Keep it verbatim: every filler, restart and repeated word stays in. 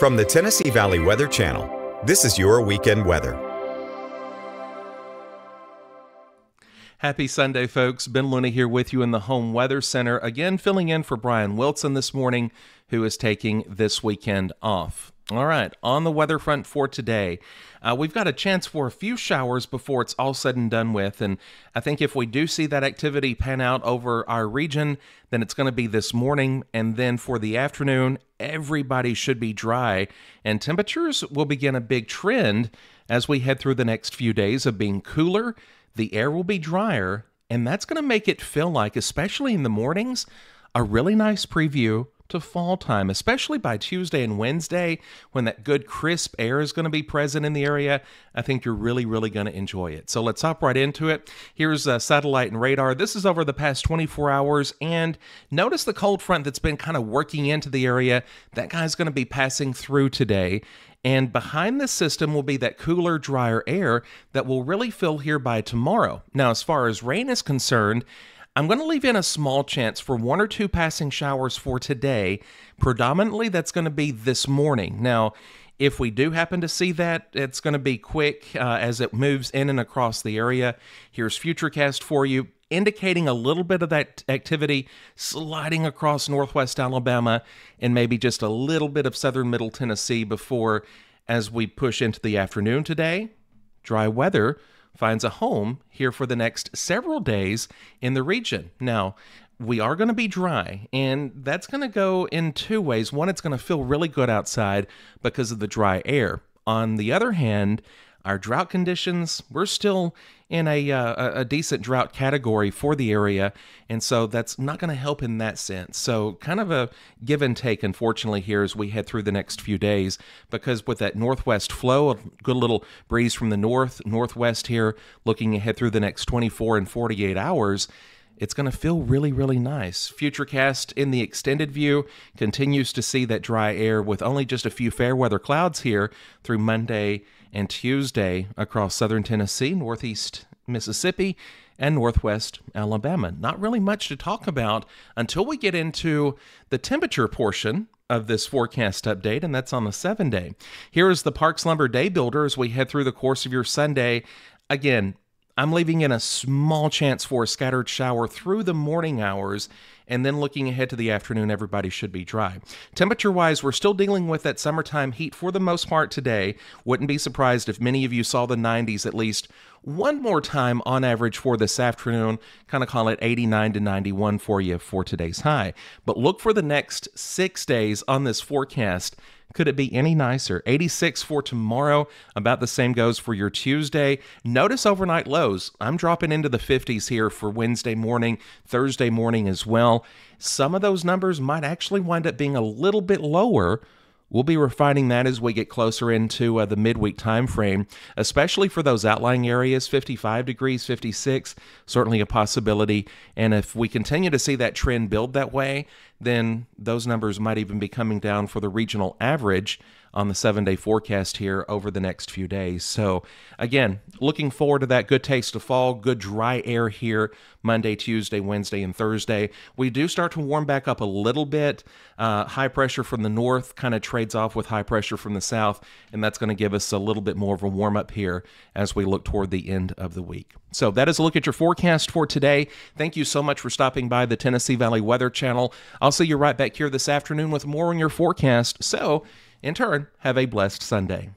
From the Tennessee Valley Weather Channel, this is your weekend weather. Happy Sunday, folks. Ben Luna here with you in the Home Weather Center, again filling in for Bryan Wilson this morning, who is taking this weekend off. All right, on the weather front for today, uh, we've got a chance for a few showers before it's all said and done with, and I think if we do see that activity pan out over our region, then it's going to be this morning, and then for the afternoon, everybody should be dry, and temperatures will begin a big trend as we head through the next few days of being cooler. The air will be drier, and that's going to make it feel like, especially in the mornings, a really nice preview to fall time, especially by Tuesday and Wednesday when that good crisp air is going to be present in the area. I think you're really, really going to enjoy it. So let's hop right into it. Here's uh, satellite and radar. This is over the past twenty-four hours, and notice the cold front that's been kind of working into the area. That guy's going to be passing through today. And behind this system will be that cooler, drier air that will really fill here by tomorrow. Now, as far as rain is concerned, I'm going to leave in a small chance for one or two passing showers for today. Predominantly, that's going to be this morning. Now, if we do happen to see that, it's going to be quick uh, as it moves in and across the area. Here's Futurecast for you, indicating a little bit of that activity sliding across northwest Alabama and maybe just a little bit of southern middle Tennessee before, as we push into the afternoon today, dry weather finds a home here for the next several days in the region. Now, we are going to be dry, and that's going to go in two ways. One, it's going to feel really good outside because of the dry air. On the other hand, our drought conditions, we're still in a, uh, a decent drought category for the area, and so that's not going to help in that sense. So kind of a give and take, unfortunately, here as we head through the next few days, because with that northwest flow, a good little breeze from the north, northwest here, looking ahead through the next twenty-four and forty-eight hours, it's going to feel really, really nice. Futurecast in the extended view continues to see that dry air with only just a few fair weather clouds here through Monday and Tuesday across southern Tennessee, northeast Mississippi, and northwest Alabama. Not really much to talk about until we get into the temperature portion of this forecast update, and that's on the seven day. Here is the Parks Lumber Day Builder as we head through the course of your Sunday. Again, I'm leaving in a small chance for a scattered shower through the morning hours, and then looking ahead to the afternoon, everybody should be dry. Temperature-wise, we're still dealing with that summertime heat for the most part today. Wouldn't be surprised if many of you saw the nineties at least one more time on average for this afternoon. Kind of call it eighty-nine to ninety-one for you for today's high. But look for the next six days on this forecast. Could it be any nicer? eighty-six for tomorrow. About the same goes for your Tuesday. Notice overnight lows. I'm dropping into the fifties here for Wednesday morning, Thursday morning as well. Some of those numbers might actually wind up being a little bit lower. We'll be refining that as we get closer into uh, the midweek time frame, especially for those outlying areas, fifty-five degrees, fifty-six, certainly a possibility. And if we continue to see that trend build that way, then those numbers might even be coming down for the regional average on the seven-day forecast here over the next few days. So, again, looking forward to that good taste of fall, good dry air here Monday, Tuesday, Wednesday, and Thursday. We do start to warm back up a little bit. Uh, high pressure from the north kind of trades off with high pressure from the south, and that's going to give us a little bit more of a warm-up here as we look toward the end of the week. So that is a look at your forecast for today. Thank you so much for stopping by the Tennessee Valley Weather Channel. I'll see you right back here this afternoon with more on your forecast. So, in turn, have a blessed Sunday.